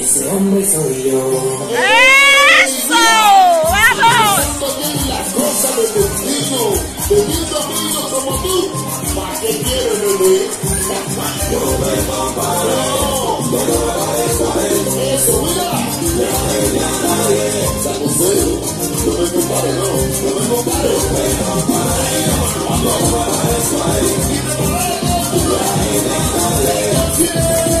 ese hombre soy yo. ¡Eso! ¡Vamos! Gózame contigo, teniendo amigos como tú, ¿para qué quieres beber? Yo me comparé, no lo agradezco a él. Eso, mira, ya nadie está con cero. No me compare, no, no me compare. Yo me comparé, no lo agradezco a él. Ya nadie está bien.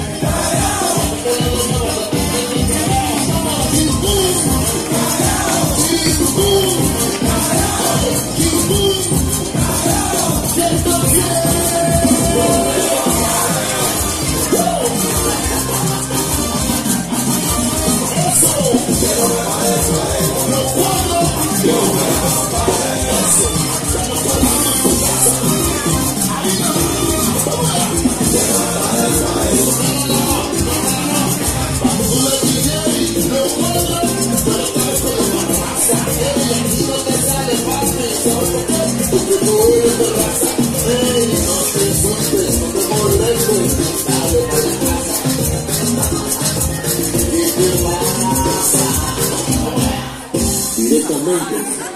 Directamente